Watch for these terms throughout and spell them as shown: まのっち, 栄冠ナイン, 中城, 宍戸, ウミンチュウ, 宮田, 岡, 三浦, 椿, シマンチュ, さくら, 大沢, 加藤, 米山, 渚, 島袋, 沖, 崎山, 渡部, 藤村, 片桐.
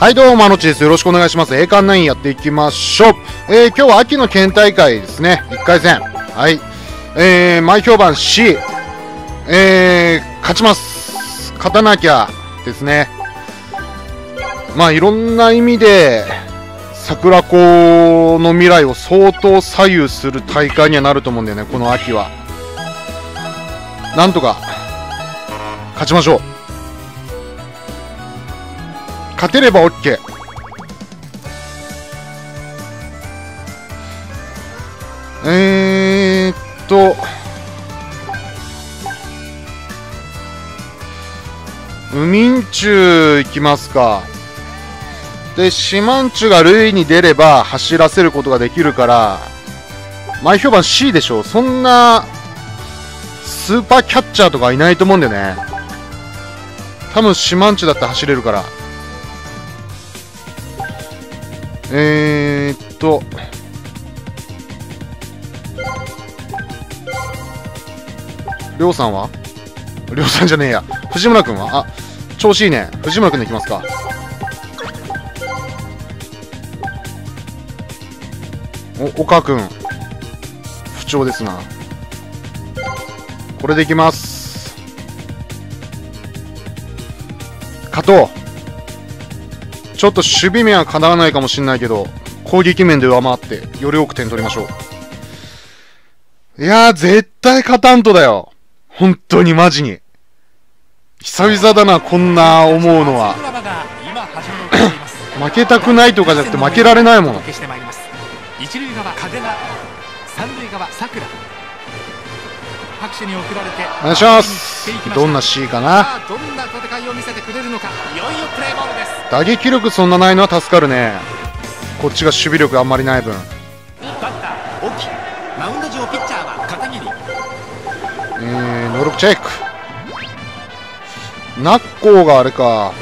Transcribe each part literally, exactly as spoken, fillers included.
はいどうも、あのちです。よろしくお願いします。栄冠ナインやっていきましょう。えー、今日は秋の県大会ですね。いっかいせん、はい、えー、前評判 C、えー、勝ちます。勝たなきゃですね。まあいろんな意味で桜子の未来を相当左右する大会にはなると思うんだよね、この秋は。なんとか勝ちましょう。勝てれば OK。 えーっとウミンチュウいきますか。でシマンチュが塁に出れば走らせることができるから、前評判 C でしょ。そんなスーパーキャッチャーとかいないと思うんだよね。多分シマンチュだって走れるから。えーっとりょうさんはりょうさんじゃねえや藤村君はあ調子いいね。藤村君でいきますか。お岡君不調ですな。これでいきます。加藤ちょっと守備面はかなわないかもしれないけど、攻撃面で上回ってより多く点取りましょう。いやー絶対勝たんとだよ、本当にマジに。久々だなこんな思うのは。負けたくないとかじゃなくて負けられないもん。一塁側風間、三塁側さくら。拍手に送られてお願いします。どんな C かな。どんな戦いを見せてくれるのか。いよいよプレーボールです。打撃力そんなないのは助かるね。こっちが守備力あんまりない分。バッター沖、マウンド上ピッチャーは片桐。えー能力チェック。ナッコーがあれか。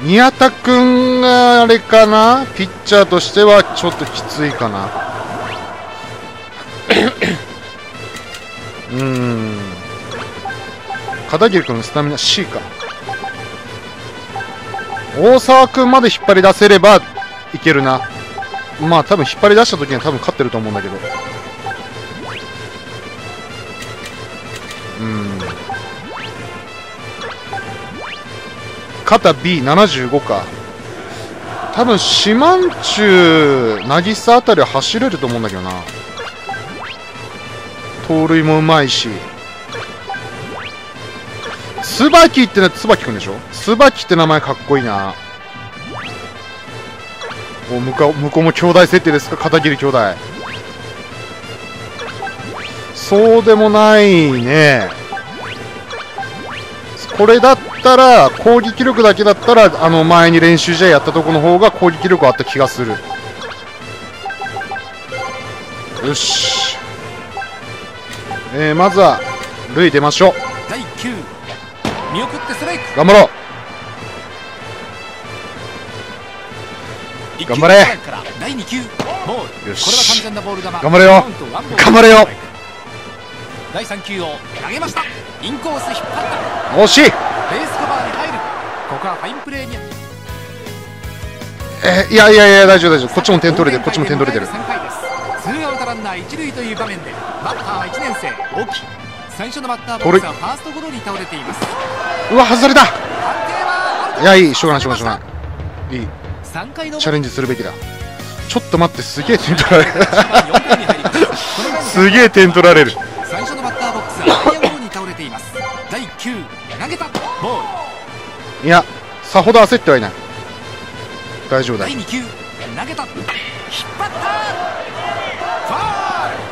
うん、宮田君があれかな、ピッチャーとしてはちょっときついかな。うん、片桐君のスタミナ C か。大沢君まで引っ張り出せればいけるな。まあ多分引っ張り出した時には多分勝ってると思うんだけど。うん、肩 ビーななじゅうご か。多分四万中渚あたりは走れると思うんだけどな。盗塁もうまいし。椿ってね、椿くんでしょ。椿って名前かっこいいな。お向こう、向こうも兄弟設定ですか、片桐兄弟。そうでもないね。これだったら攻撃力だけだったら、あの前に練習試合やったとこの方が攻撃力あった気がする。よし、えー、まずは塁出ましょう。見送ってストライク。頑張ろう、頑張れ。よし、頑張れよ、頑張れよ。だいさんきゅうを投げました。インコース引っ張った。惜しい。ベースカバーに入る。ここはファインプレーに。えー、いやいやいや大丈夫大丈夫。こっちも点取れてる、こっちも点取れてる。ツーアウトランナー一塁という場面でバッターはいちねんせい沖。最初のバッターボックスはファーストゴロに倒れています。うわ外された。いやいい、しょうがないしょうがないしょうがない。いい。チャレンジするべきだ。ちょっと待って、すげえ点取られる。すげえ点取られる。最初のバッターボックスは内野ゴロに倒れています。だいきゅう投げたボール。いやさほど焦ってはいない、大丈夫だ。だいにきゅう投げた、引っ張ったファウ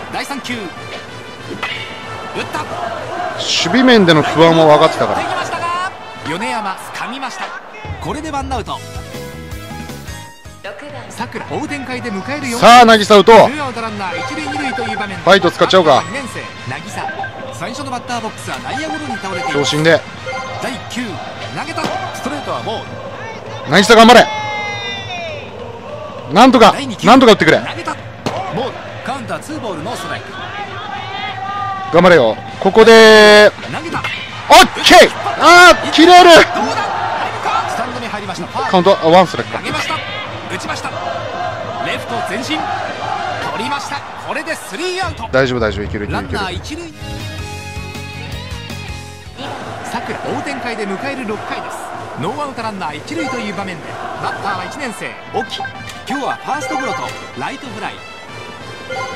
ル。だいさんきゅう打った。守備面での不安も分かってたから。米山掴みました。これでワンアウト。桜追う展開で迎えるよ。さあ渚打とう。ファイト使っちゃおうか。最初のバッターボックスは内野ゴロに倒れている。強振でだいきゅう投げた。ストレートはボール。渚頑張れ。なんとかなんとか打ってくれ。カウンターツーボールのストライク。頑張れよ。ここでオッケー。あー切れる。カウントワンストライクか。大丈夫大丈夫、いけるいけるいける。追う展開で迎えるろっかいです。ノーアウトランナー一塁という場面でバッターはいちねん生沖。今日はファーストゴロとライトフライ。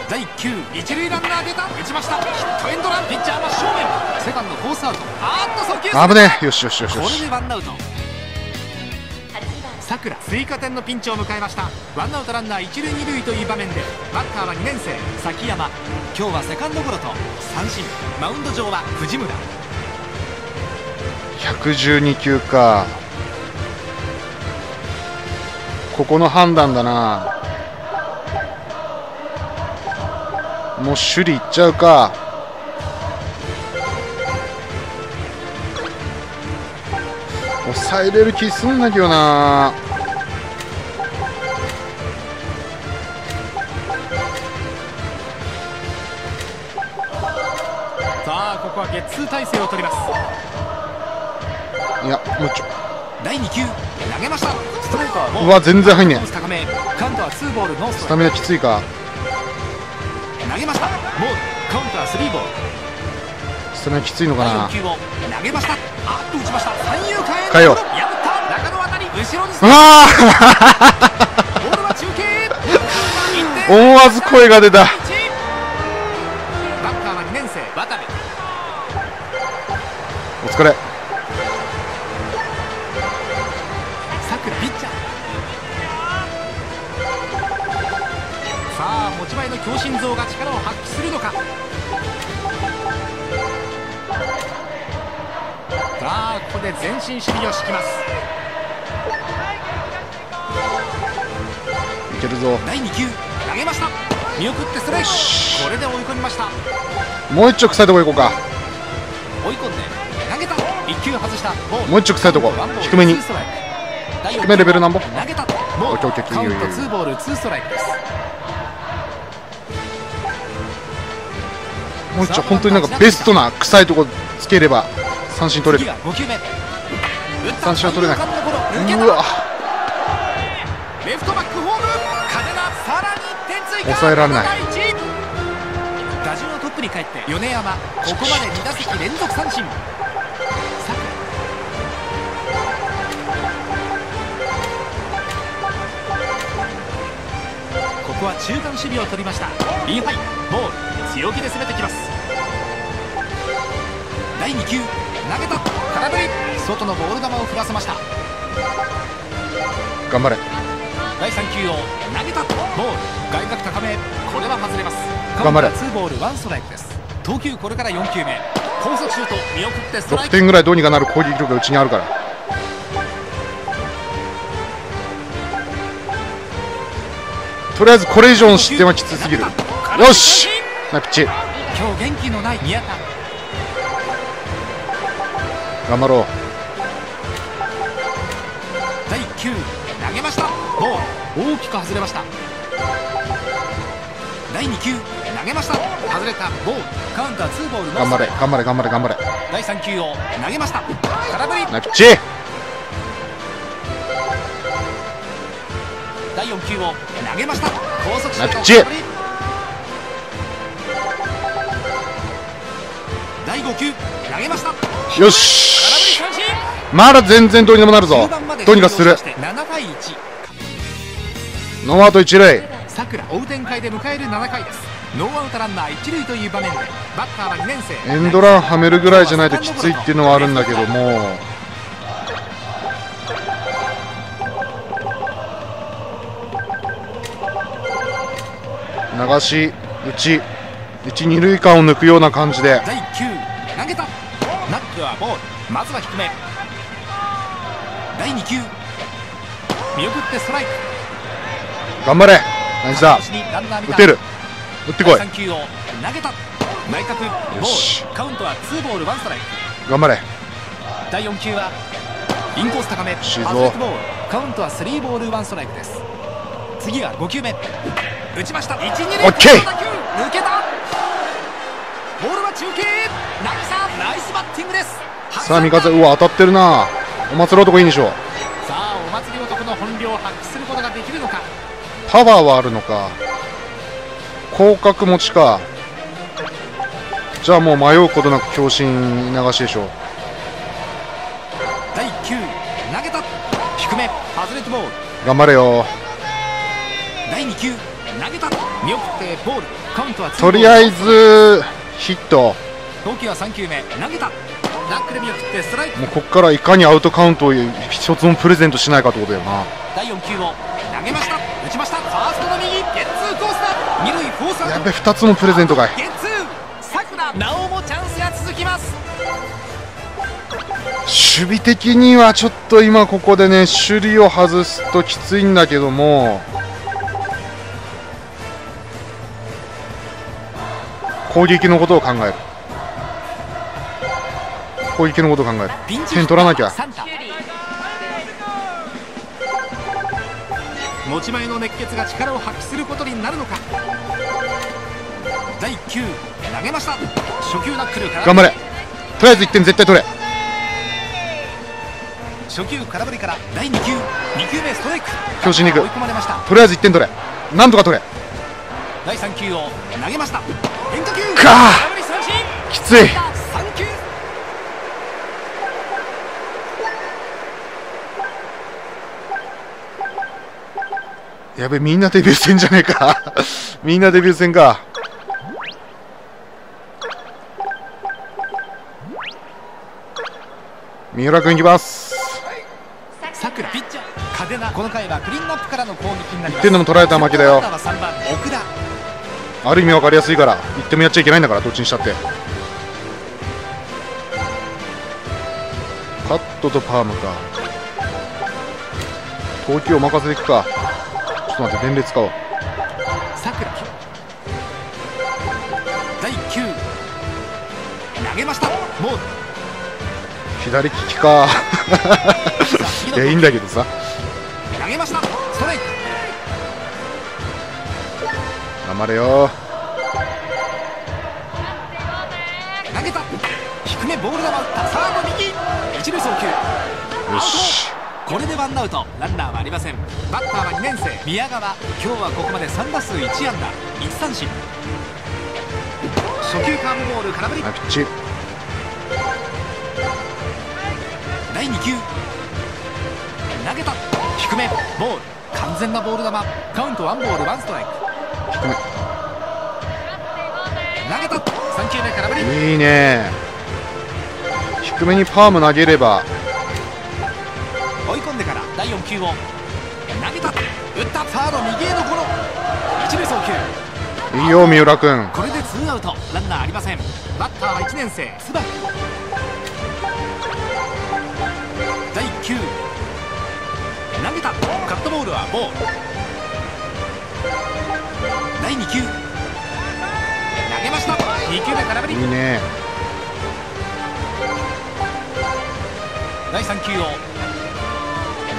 だいいっきゅう一塁ランナー出た。打ちました。ヒットエンドラン。ピッチャー真正面。セカンドフォースアウト。あーっと速球。危ねえ。よしよしよしよし。これでワンアウト。さくら追加点のピンチを迎えました。ワンアウトランナー一塁二塁という場面でバッターはにねん生崎山。今日はセカンドゴロと三振。マウンド上は藤村。ひゃくじゅうにきゅうか。ここの判断だな。もう首里いっちゃうか。抑えれる気すんだけどな。さあここはゲッツー体制を取ります。いやもうちょだいにきゅう投げました。ストレートはもう、うわ全然入んねえ。スタミナきついか。投げました。もうカウントはスリーボール。それはきついのかな。投げました。あっと打ちました。三遊間へ。かよ。やった。中の当たり後ろに。ああ。ボールは中継。思わず声が出た。バッターはにねん生渡部。お疲れ。さくらピッチャー。さあ持ち前の強心臓が力を発揮するのか。さあここで前進守備を敷きます。いけるぞ。だいに球投げました。見送ってストライク。これで追い込みました。もう一丁臭いとこ行こうか。追い込んで投げた。いっ球外した。もう一丁臭いとこ低めに。低めレベルなんぼ。投げた。もうカウントツーボールツーストライクです。もう一丁本当になんかベストな臭いとこつければ三振取れる。三振は取れない。うわ抑えられない。打順をトップに帰って米山。ここまでに打席連続三振。ここは中間守備を取りました。インハイボール強気で攻めてきます。だいに球投げた。空振り。外のボール球を振らせました。頑張れ。だいさん球を投げた。ボール外角高め。これは外れます。頑張れ。ツーボールワンストライクです。投球これからよん球目。高速シュート見送ってストライク。ろくてんぐらいどうにかなる攻撃力がうちにあるから。とりあえずこれ以上の失点はきつすぎる。よしナイプチ。今日元気のない宮田。頑張ろう。だいきゅう球投げました。ボール大きく外れました。だいに球投げました。外れた。ボールカウンターツーボール。頑張れ頑張れ頑張れ頑張れ。だいさん球を投げました。空振り。ナイプチ。だいよん球を投げました。高速ナイプチ。だいご球投げました。よしまだ全然どうにでもなるぞ。どうにかする。ノーアウト一塁。さくら追う展開で迎えるななかいです。ノーアウトランナー一塁という場面でバッターはにねん生エンドランはめるぐらいじゃないときついっていうのはあるんだけども、流し打ち一二塁間を抜くような感じで。だいきゅう投げた。ナックはボール。まずは低め。だいに球見送ってストライク。頑張れ。ナイスだ。打てる。打ってこい。だいさん球を投げた。内角ボール。カウントはツーボールワンストライク。頑張れ。だいよん球はインコース高め。シーズンボール。カウントはスリーボールワンストライクです。次はご球目。打ちました。いち、に塁間を抜けた。ボールは中継。ナイスバッティングです。さあ味方、うわ当たってるな。お祭り男いいんでしょう。さあお祭り男の本領を発揮することができるのか。パワーはあるのか。広角持ちか。じゃあもう迷うことなく強振流しでしょう。だいきゅう投げた低め外れてボール。頑張れよ。だいに球投げた見送ってボール。カウントはとりあえずヒット。投球はさん球目投げたラックで見送ってストライク。もうここからいかにアウトカウントを一つもプレゼントしないかってことだよな。だいよん球を投げました打ちましたファーストの右ゲッツーコースだ。二塁フォースアウト。やべふたつもプレゼントかい。ゲッツーさくらなおもチャンスが続きます。守備的にはちょっと今ここでね守備を外すときついんだけども、攻撃のことを考える。攻撃のことを考える。点取らなきゃ。持ち前の熱血が力を発揮することになるのか。だいきゅう投げました初球ナックルから。頑張れとりあえずいってん絶対取れ。初球空振りからだいに球に球目ストライク。強振に行く。とりあえずいってん取れ。なんとか取れ。だいさん球を投げました変化球かーきつい。やべみんなデビュー戦じゃねえかみんなデビュー戦か。三浦君いきます。さくらピッチャーカデナ。この回はクリーンアップからの攻撃になります。いってんでも取られたら負けだよ。ある意味分かりやすいからいってんもやっちゃいけないんだからどっちにしたって。カットとパームか。投球を任せていくか。ちょっと待って伝令使おう。さくらだいきゅう投げましたボール。左利きかいやいいんだけどさ。投げましたストライク。頑張れよ。投げた低めボール球打ったサード右一塁送球。よしこれでワンアウトランナーはありません。バッターはにねん生宮川。今日はここまでさん打数いち安打いち三振。初球カーブボール空振り。だいに球投げた低めボール完全なボール球。カウントワンボールワンストライク。低め投げたさん球目空振り。いいね。低めにパーム投げれば。追い込んでからだいよん球を投げた打ったサード右へのゴロ一塁送球。いいよ三浦君。これでツーアウトランナーありません。バッターはいちねん生椿。だいきゅう投げたカットボールはボール。だいに球投げましたに球で空振り。いいね。だいさん球を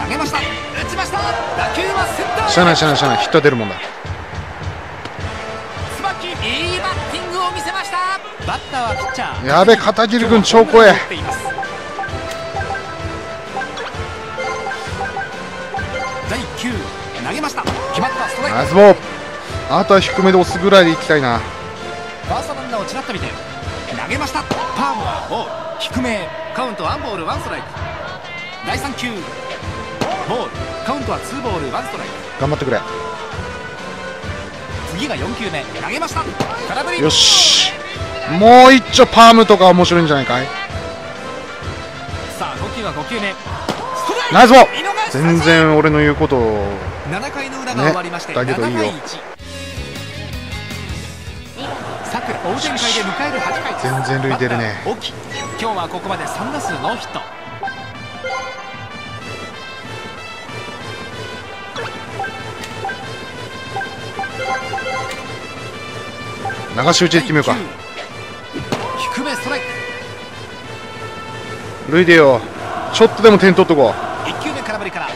投げました打ちました打球はセンター。しゃあないしゃあないしゃあないヒット出るもんだ。椿いいバッティングを見せました。バッターはピッチャーやべ片桐君超怖え。だいきゅう投げました決まったストライク。ナイスボール。あとは低めで押すぐらいでいきたいな。ファーストランナーをちらっと見て投げましたパームはボール低めカウントワンボールワンストライク。だいさん球ボールカウントはツーボールワンストライク。頑張ってくれ。次がよん球目投げました空振り。よしもう一丁パームとか面白いんじゃないかい。さあご球はご球目ナイスボール。全然俺の言うことをななかいの裏が終わりまして、ね、だけどいいよ。大展開で迎えるはちかい全然塁出るね。今日はここまでさん打数ノーヒット。流し打ちで決めようか。低めストライク塁出よう。ちょっとでも点取っとこう。いち球目空振りから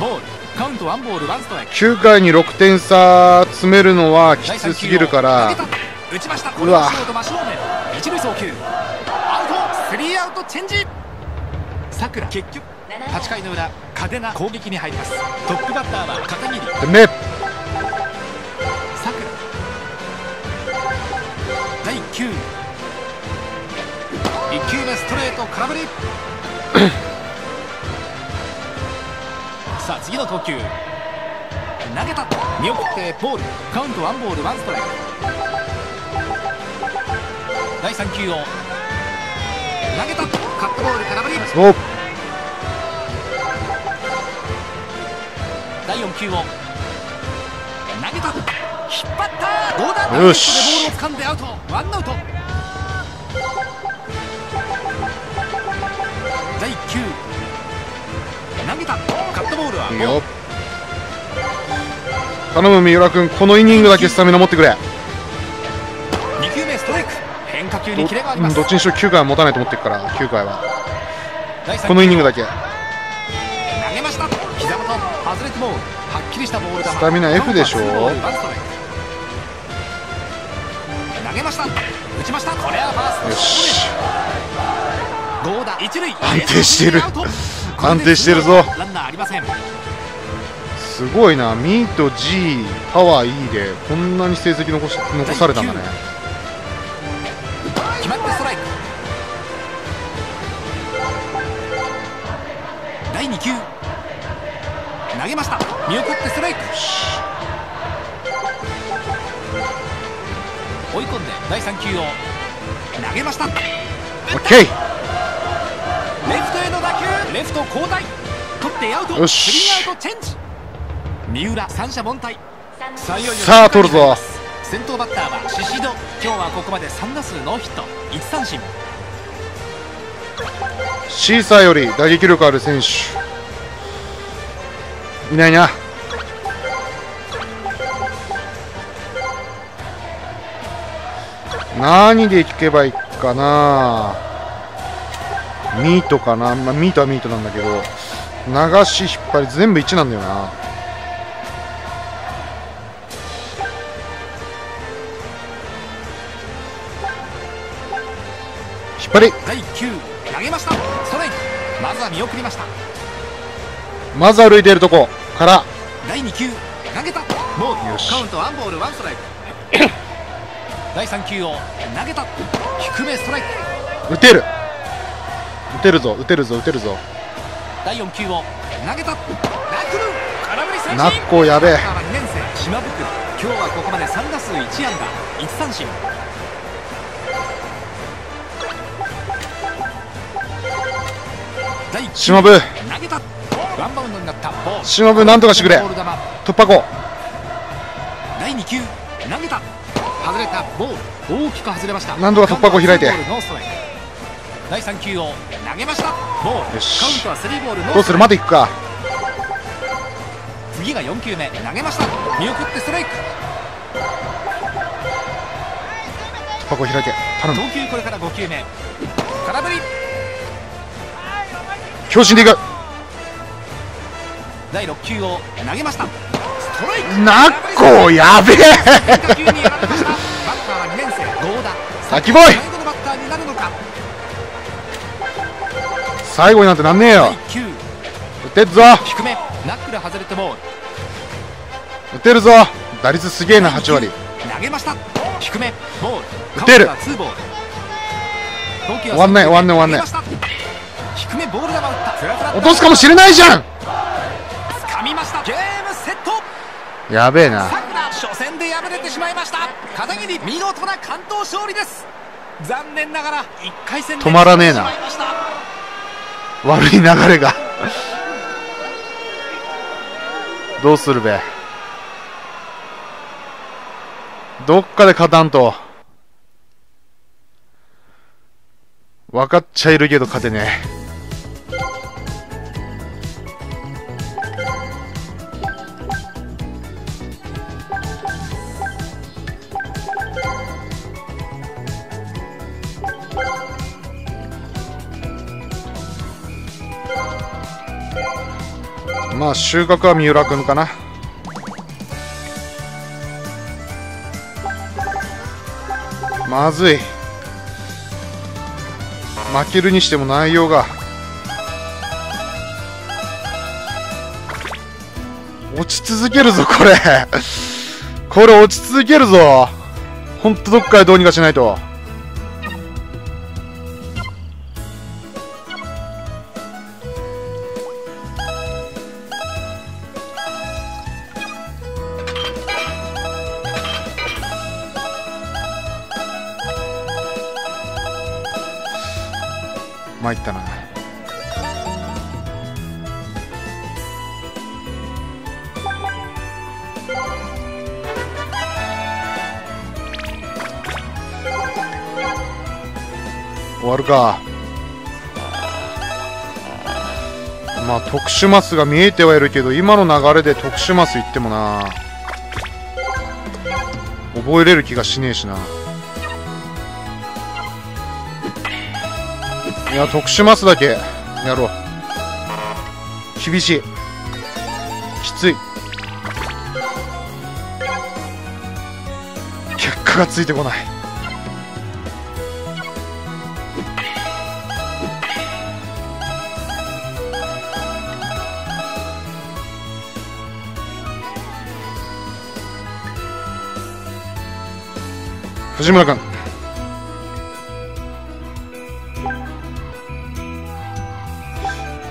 ボールカウントワンボールワンストライク。きゅうかいにろくてん差詰めるのはきつすぎるから。打ちました。これはショート真正面、一塁送球、アウト、スリーアウトチェンジ。佐倉結局はちかいの裏、派手な攻撃に入ります。トップバッターは片桐。佐倉だいきゅう、いっきゅうめストレート空振りさあ次の投球、投げた、見送ってボール、カウントワンボールワンストライク。だいさんきゅうを投げた、カットボール空振り。だいよんきゅうを投げた、引っ張った、ゴーダーダイレクトでボールを掴んでアウト、ワンアウト。だいきゅう投げた、カットボールはゴー。頼む三浦君、このイニングだけスタミナ持ってくれ。にきゅうめストライク、変化球にキレがあります。 ど, どっちにしろきゅうかいは持たないと思ってるから、きゅうかいはこのイニングだけ投げました。膝元外れてもはっきりしたボールだ。スタミナ F でしょ。投げました、打ちました、これはファーストゴーダ、一塁安定してる安定してるぞ。ランナーありません。すごいな、ミート G、パワー E でこんなに成績残し残されたんだね。決まったストライク。だいにきゅう投げました。見送ってストライク。追い込んでだいさんきゅうを投げました。オッケー。レフトへの打球、レフト交代。取ってアウト。スリーアウトチェンジ。三浦三者凡退。さあ取るぞ。先頭バッターは宍戸。今日はここまでさん打数ノーヒットいち三振。シーサーより打撃力ある選手いないな。何でいけばいいかな。ミートかな、まあ、ミートはミートなんだけど、流し引っ張り全部いちなんだよな。だいきゅう投げました、ストライク。まずは見送りました。まず歩いているとこからだいに球投げた、もうカウントワンボールワンストライクだいさん球を投げた、低めストライク。打てる打てるぞ打てるぞ打てるぞ。だいよん球を投げた、ナックル空振り三振。ナッコやべえ。にねん生島袋、今日はここまでさん打数いち安打いち三振。島部、島部なんとかしてくれ。突破口。だいに球投げた、外れた、ボール大きく外れました。なんとか突破口開いて。だいさん球を投げました。ボール。よし。カウントはスリーボールノーストライク。どうする、まで行くか。次がよん球目投げました。見送ってストライク。突破口開いて。頼む。投球これからご球目。空振り。強振でいく。だいろく球を投げました。ストライク。ナッコやべえ。先ボイ。最後になんてなんねえよ。打てるぞ。低め。ナックル外れても。打てるぞ。打率すげえな、はち割。投げました。低め。ボール。打てる。終わんない終わんない終わんない。低めボール球打った。落とすかもしれないじゃん。掴みました。ゲームセット。やべえな。初戦で敗れてしまいました。片桐見事な完投勝利です。残念ながらいっかい戦で止まらねえな。悪い流れがどうするべ。どっかで勝たんと。分かっちゃいるけど勝てねえ。まあ収穫は三浦君かな。まずい。負けるにしても内容が落ち続けるぞこれこれ落ち続けるぞ。ほんとどっかでどうにかしないと。参ったな。終わるか。まあ特殊マスが見えてはいるけど、今の流れで特殊マスいってもな覚えれる気がしねえしな。いや特殊マスだけやろう。厳しい、きつい、結果がついてこない。藤村君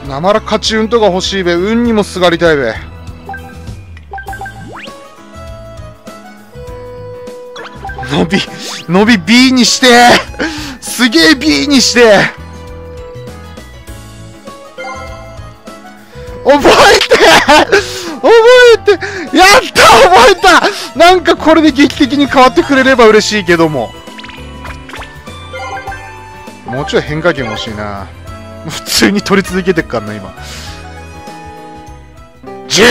なまら勝ち運とか欲しいべ。運にもすがりたいべ。伸び伸び B にしてすげえ B にして。覚えて覚えてやった、覚えた。なんかこれで劇的に変わってくれれば嬉しいけども、もうちょい変化球欲しいな。普通に取り続けてっからな今。じゅう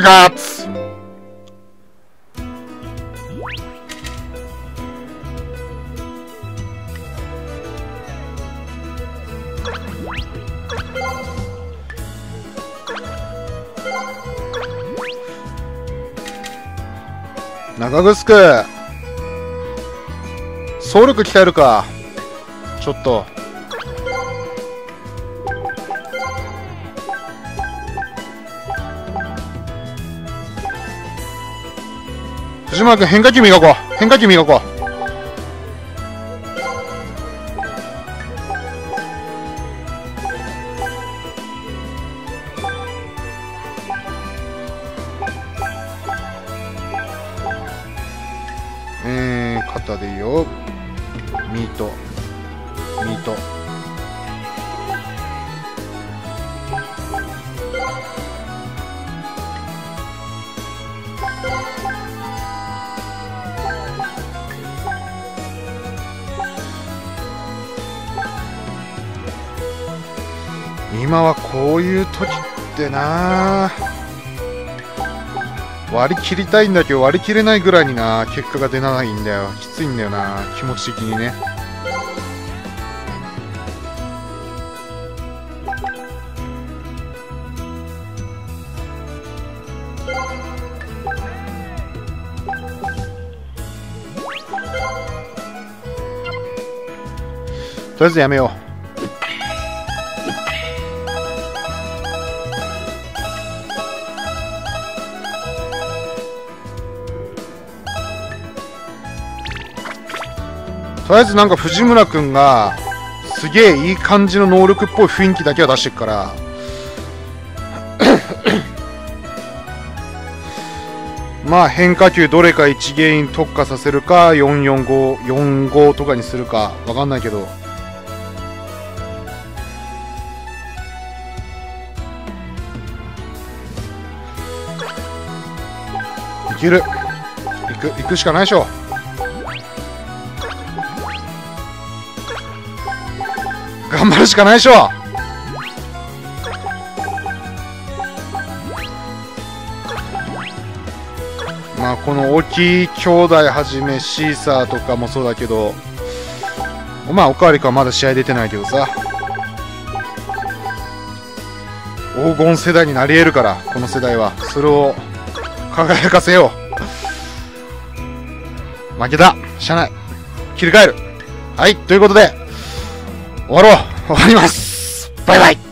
がつ中城総力鍛えるか。ちょっと藤村君変化球磨こう、変化球磨こう。えー、肩でいいよ。ミートミート今はこういう時ってな割り切りたいんだけど割り切れないぐらいにな結果が出ないんだよ。きついんだよな気持ち的にね。とりあえずやめよう。とりあえずなんか藤村君がすげえいい感じの能力っぽい雰囲気だけは出してるからまあ変化球どれかいちゲイン特化させるかよんよんごよんごとかにするかわかんないけど、いける、いくいくしかないでしょ。頑張るしかないでしょ。まあこの大きい兄弟はじめシーサーとかもそうだけど、まあおかわりかはまだ試合出てないけどさ、黄金世代になり得るからこの世代は。それを輝かせよう。負けた、しゃあない。切り替える。はい、ということで、終わろう。終わります。バイバイ。